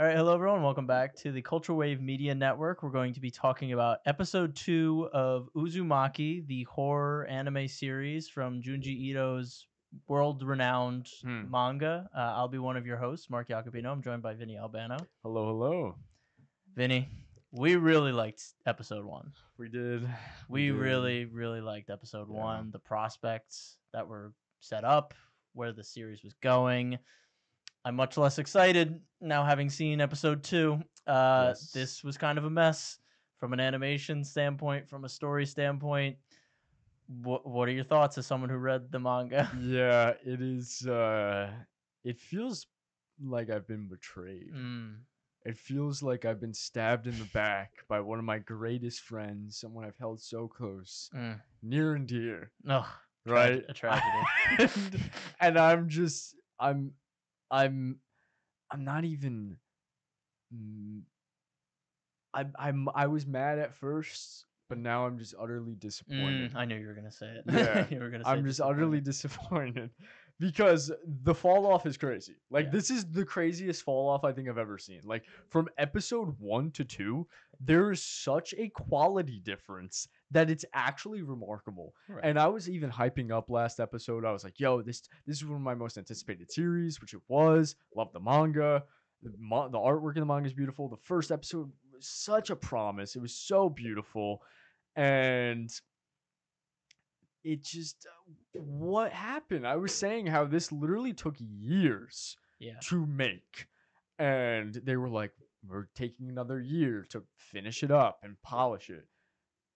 All right, hello everyone. Welcome back to the Culture Wave Media Network. We're going to be talking about episode 2 of Uzumaki, the horror anime series from Junji Ito's world-renowned manga. I'll be one of your hosts, Mark Iacobino. I'm joined by Vinny Albano. Hello, hello. Vinny, we really liked episode 1. We did. We really, really liked episode 1, the prospects that were set up, where the series was going. I'm much less excited now having seen episode 2. Yes. This was kind of a mess from an animation standpoint, from a story standpoint. What are your thoughts as someone who read the manga? Yeah, it is. It feels like I've been betrayed. It feels like I've been stabbed in the back by one of my greatest friends, someone I've held so close, near and dear. Oh, right, a tragedy. And I'm not even. I was mad at first, but now I'm just utterly disappointed. I knew you were gonna say it. Yeah, you were gonna say I'm just utterly disappointed because the fall off is crazy. Like this is the craziest fall off I think I've ever seen. Like from episode 1 to 2, there is such a quality difference that it's actually remarkable. Right. And I was even hyping up last episode. I was like, yo, this is one of my most anticipated series, which it was. Love the manga. The artwork in the manga is beautiful. The first episode was such a promise. It was so beautiful. And it just, what happened? I was saying how this literally took years to make. And they were like, we're taking another year to finish it up and polish it.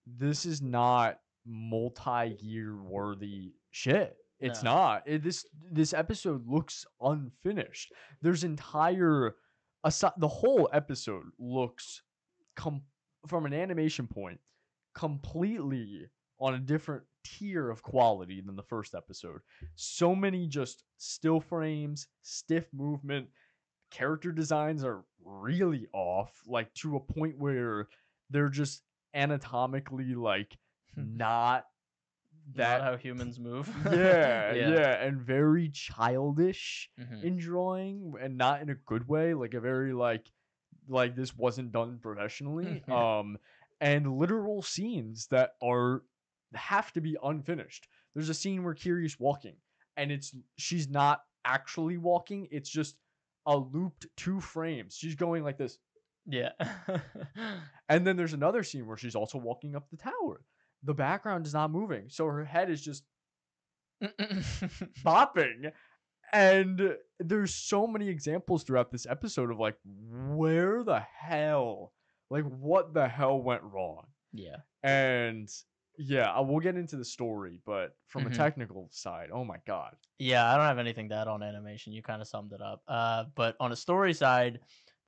This is not multi-year worthy shit. It's not. This episode looks unfinished. There's entire the whole episode looks from an animation point completely on a different tier of quality than the first episode. So many just still frames, stiff movement, character designs are really off, like to a point where they're just anatomically like not how humans move. And very childish in drawing, and not in a good way, like a very like this wasn't done professionally. And literal scenes that have to be unfinished. There's a scene where Kiri's walking and she's not actually walking, it's just a looped 2 frames. She's going like this. And then there's another scene where she's also walking up the tower. The background is not moving, so her head is just bopping. And there's so many examples throughout this episode of like, where the hell, like what the hell went wrong? We'll get into the story, but from a technical side, oh my god. I don't have anything to add on animation. You kind of summed it up. But on a story side,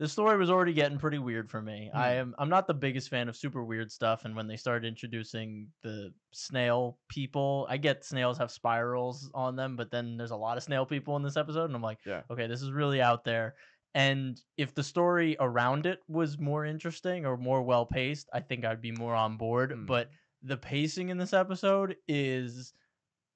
the story was already getting pretty weird for me. I'm not the biggest fan of super weird stuff, and when they started introducing the snail people, I get snails have spirals on them, but then there's a lot of snail people in this episode, and I'm like, okay, this is really out there. And if the story around it was more interesting or more well-paced, I think I'd be more on board. But the pacing in this episode is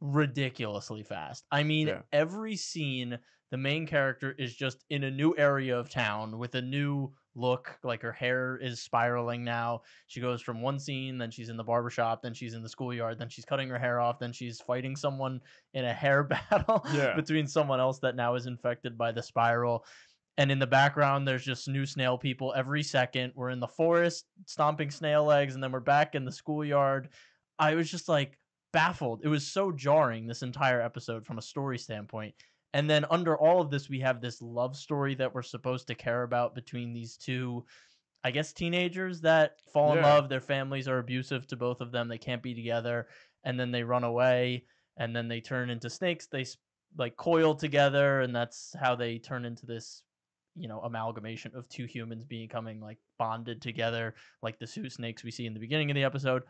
ridiculously fast. I mean, every scene, the main character is just in a new area of town with a new look. Like her hair is spiraling now. She goes from one scene, then she's in the barbershop, then she's in the schoolyard, then she's cutting her hair off, then she's fighting someone in a hair battle between someone else that now is infected by the spiral. And in the background, there's just new snail people every second. We're in the forest stomping snail eggs, and then we're back in the schoolyard. I was just like baffled. It was so jarring, this entire episode, from a story standpoint. And then under all of this, we have this love story that we're supposed to care about between these two, I guess, teenagers that fall in love. Their families are abusive to both of them. They can't be together. And then they run away, and then they turn into snakes. They like coil together, and that's how they turn into this, you know, amalgamation of two humans becoming like bonded together, like the two snakes we see in the beginning of the episode.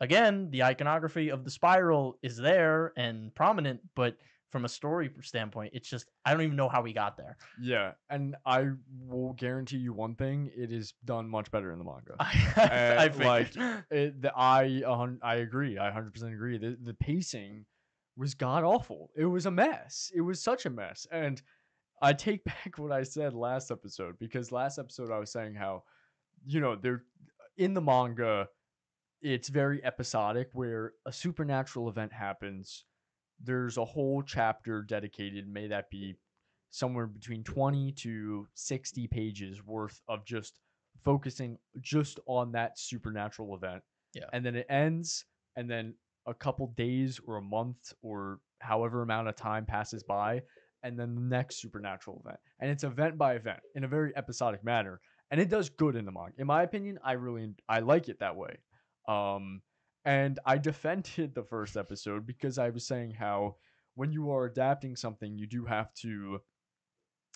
Again, the iconography of the spiral is there and prominent, but from a story standpoint, it's just, I don't even know how we got there. Yeah, and I will guarantee you one thing, it is done much better in the manga. I figured. Like, I agree. I 100% agree. The pacing was god-awful. It was a mess. It was such a mess. And I take back what I said last episode, because last episode I was saying how, you know, they're in the manga, it's very episodic where a supernatural event happens. There's a whole chapter dedicated, may that be somewhere between 20 to 60 pages worth of just focusing just on that supernatural event. Yeah. And then it ends, and then a couple days or a month or however amount of time passes by, and then the next supernatural event. And it's event by event in a very episodic manner. And it does good in the manga. In my opinion, I like it that way. And I defended the first episode because I was saying how when you are adapting something, you do have to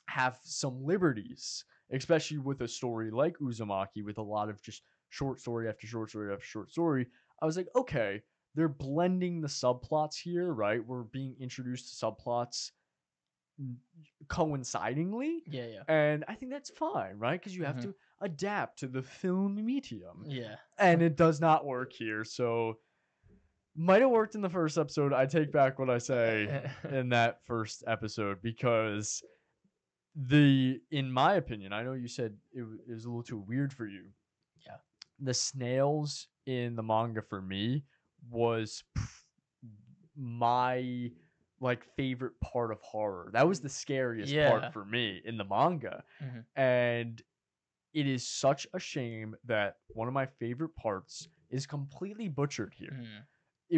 have some liberties, especially with a story like Uzumaki, with a lot of just short story after short story after short story. I was like, okay, they're blending the subplots here, right? We're being introduced to subplots coincidingly. Yeah, yeah. And I think that's fine, right? Because you have to adapt to the film medium. Yeah. And it does not work here, so might have worked in the first episode. I take back what I say in that first episode, because in my opinion, I know you said it was a little too weird for you. Yeah. The snails in the manga for me was my favorite part of horror. That was the scariest part for me in the manga. Mm-hmm. And it is such a shame that one of my favorite parts is completely butchered here. Mm.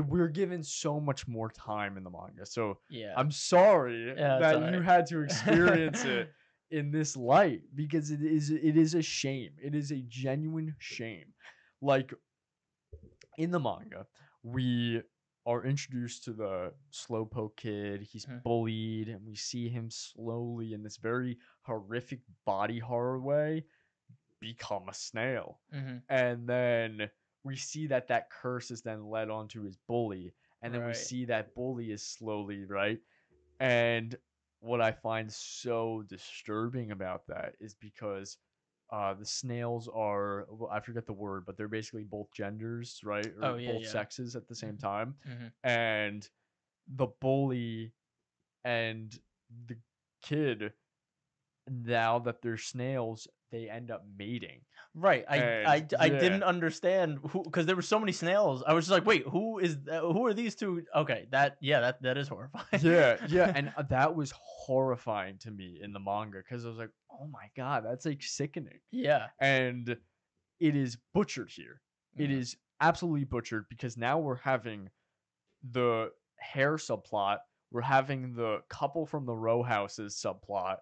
We're given so much more time in the manga. So I'm sorry that you had to experience it in this light, because it is a shame. It is a genuine shame. Like, in the manga, we are introduced to the slowpoke kid. He's bullied, and we see him slowly in this very horrific body horror way become a snail. Mm-hmm. And then we see that curse is then led on to his bully. And then we see that bully is slowly, right? And what I find so disturbing about that is because the snails are, well, I forget the word, but they're basically both genders, right? Or both sexes at the same time. Mm-hmm. And the bully and the kid, now that they're snails, they end up mating. Right. I didn't understand who, because there were so many snails. I was just like, wait, who are these two? Okay, that is horrifying. Yeah. And that was horrifying to me in the manga, because I was like, oh my God, that's sickening. Yeah. And it is butchered here. Mm-hmm. It is absolutely butchered, because now we're having the hair subplot, we're having the couple from the row houses subplot,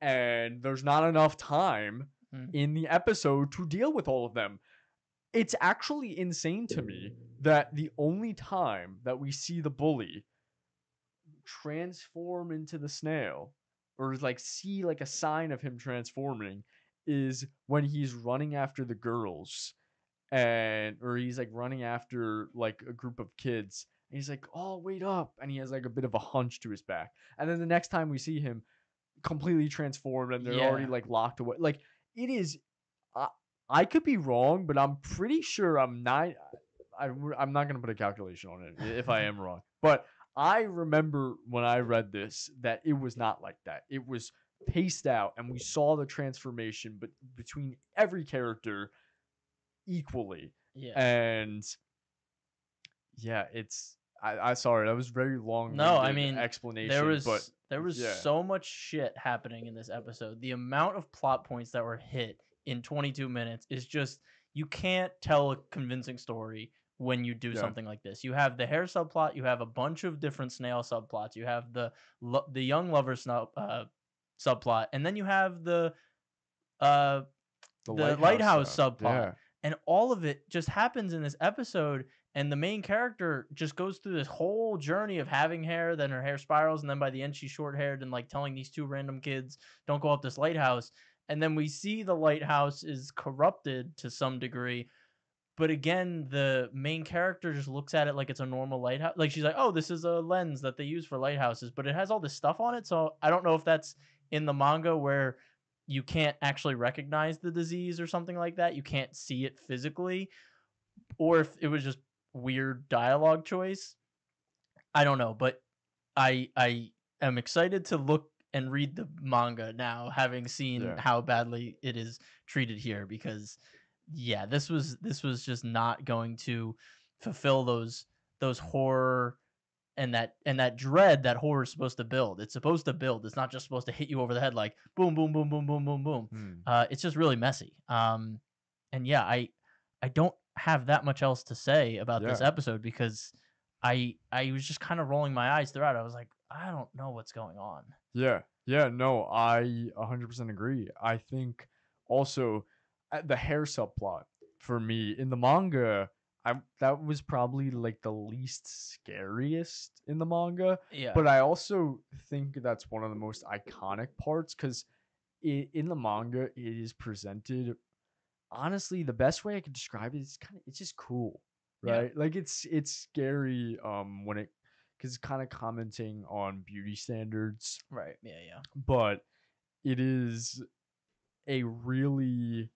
and there's not enough time in the episode to deal with all of them. It's actually insane to me that the only time that we see the bully transform into the snail, or see a sign of him transforming, is when he's running after the girls, or he's running after a group of kids, and he's like, oh, wait up, and he has a bit of a hunch to his back, and then the next time we see him, completely transformed, and they're already locked away. It is, I could be wrong, but I'm pretty sure I'm not gonna put a calculation on it if I am wrong, but I remember when I read this that it was not like that. It was paced out, and we saw the transformation but between every character equally. It's I sorry, that was very long. No, I mean, explanation. There was so much shit happening in this episode. The amount of plot points that were hit in 22 minutes is just, you can't tell a convincing story when you do something like this. You have the hair subplot, you have a bunch of different snail subplots, you have the young lover subplot, and then you have the lighthouse subplot. And all of it just happens in this episode. And the main character just goes through this whole journey of having hair, then her hair spirals, and then by the end she's short-haired and telling these two random kids, don't go up this lighthouse. And then we see the lighthouse is corrupted to some degree. But again, the main character just looks at it like it's a normal lighthouse. She's like, oh, this is a lens that they use for lighthouses, but it has all this stuff on it. So I don't know if that's in the manga where you can't actually recognize the disease or something like that. You can't see it physically, or if it was just weird dialogue choice. I don't know, but I am excited to look and read the manga now, having seen how badly it is treated here, because this was just not going to fulfill those horror and that dread that horror is supposed to build. It's supposed to build. It's not just supposed to hit you over the head like boom, boom, boom, boom, boom, boom, boom. It's just really messy. And yeah, I don't have that much else to say about this episode, because I was just kind of rolling my eyes throughout. I was like, I don't know what's going on. Yeah. Yeah. No, I 100% agree. I think also the hair subplot for me in the manga, that was probably like the least scariest in the manga. Yeah. But I also think that's one of the most iconic parts, because in the manga, it is presented. Honestly, the best way I could describe it is it's just cool, right? Yeah. Like it's scary because it's kind of commenting on beauty standards. Right. Yeah. Yeah. But it is a really,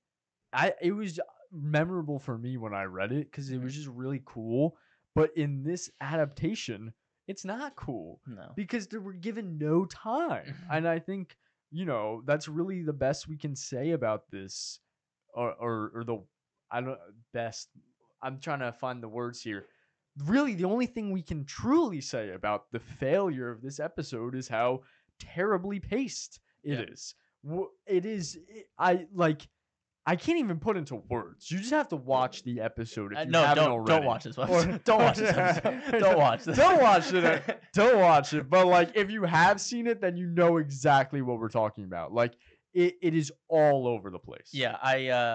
it was memorable for me when I read it, because it was just really cool. But in this adaptation, it's not cool. No. Because they were given no time. And I think, that's really the best we can say about this, or the best. I'm trying to find the words here. Really, the only thing we can truly say about the failure of this episode is how terribly paced it is. It is. I can't even put into words. You just have to watch the episode if you haven't already. Don't watch this episode. Don't watch this episode. Don't watch this. Don't watch it. Don't watch it. But if you have seen it, then you know exactly what we're talking about. It is all over the place. Yeah,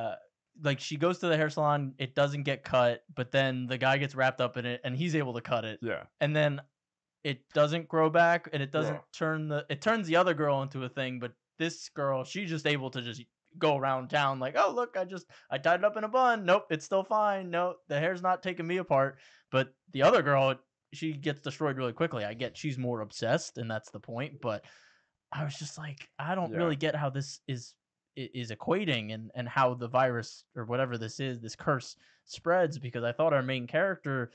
she goes to the hair salon. It doesn't get cut, but then the guy gets wrapped up in it, and he's able to cut it. Yeah, and then it doesn't grow back, and it doesn't it turns the other girl into a thing, but this girl, she's just able to just go around town like, oh look, I tied it up in a bun. Nope, it's still fine. No, the hair's not taking me apart. But the other girl, she gets destroyed really quickly. I get she's more obsessed, and that's the point, but I was just like, I don't really get how this is equating and how the virus or whatever this curse spreads, because I thought our main character,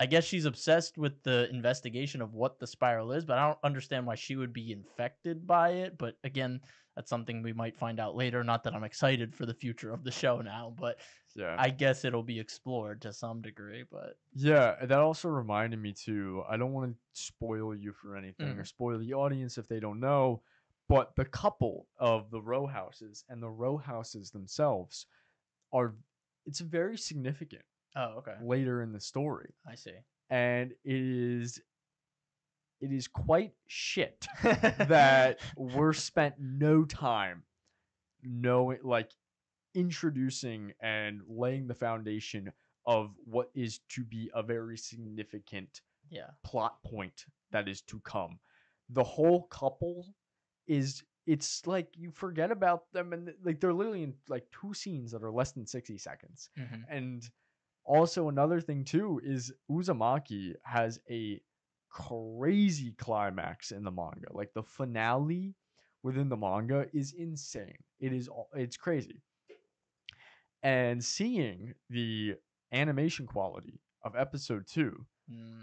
I guess she's obsessed with the investigation of what the spiral is, but I don't understand why she would be infected by it. But again, that's something we might find out later. Not that I'm excited for the future of the show now, but I guess it'll be explored to some degree. But yeah, that also reminded me too, I don't want to spoil you for anything or spoil the audience if they don't know, but the couple of the row houses and the row houses themselves it's very significant. Oh, okay. Later in the story. I see. And it is quite shit that we're spent no time introducing and laying the foundation of what is to be a very significant plot point that is to come. The whole couple it's like you forget about them, and they're literally in two scenes that are less than 60 seconds. Mm-hmm. And also, another thing, too, is Uzumaki has a crazy climax in the manga. The finale within the manga is insane. It's crazy. And seeing the animation quality of episode 2,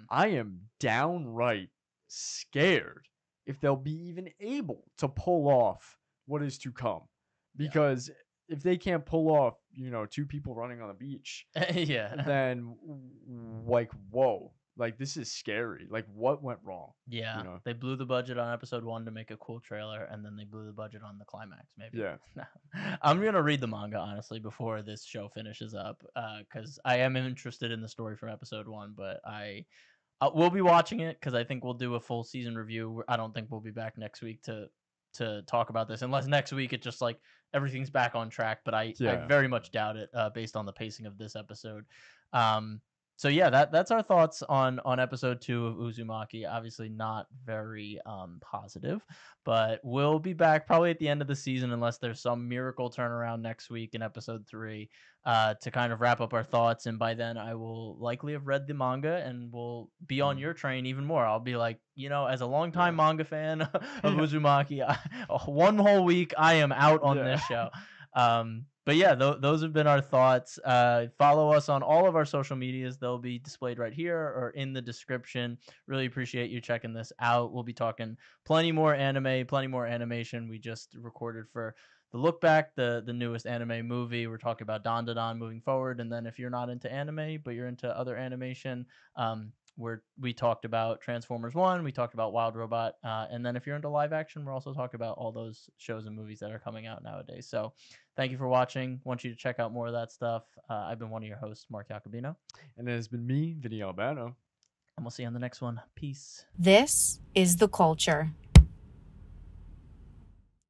I am downright scared if they'll be even able to pull off what is to come. Because... if they can't pull off, two people running on the beach, then whoa, this is scary. What went wrong? Yeah, they blew the budget on episode 1 to make a cool trailer, and then they blew the budget on the climax. Maybe. Yeah, I'm gonna read the manga honestly before this show finishes up, because I am interested in the story from episode 1, but I we'll be watching it because I think we'll do a full season review. I don't think we'll be back next week to talk about this, unless next week it's just everything's back on track, but I very much doubt it based on the pacing of this episode. So yeah, that's our thoughts on episode 2 of Uzumaki. Obviously not very positive, but we'll be back probably at the end of the season, unless there's some miracle turnaround next week in episode 3 to kind of wrap up our thoughts. And by then I will likely have read the manga and will be on your train even more. I'll be like, as a longtime manga fan of Uzumaki, one whole week I am out on this show. But yeah, those have been our thoughts. Follow us on all of our social medias. They'll be displayed right here or in the description. Really appreciate you checking this out. We'll be talking plenty more anime, plenty more animation. We just recorded for The Look Back, the newest anime movie. We're talking about Dondadan moving forward. And then if you're not into anime, but you're into other animation, we talked about Transformers 1, we talked about Wild Robot, and then if you're into live action, we're also talking about all those shows and movies that are coming out nowadays. So thank you for watching. Want you to check out more of that stuff. I've been one of your hosts, Mark Iacobino. And it has been me, Vinny Albano. And we'll see you on the next one. Peace. This is The Culture.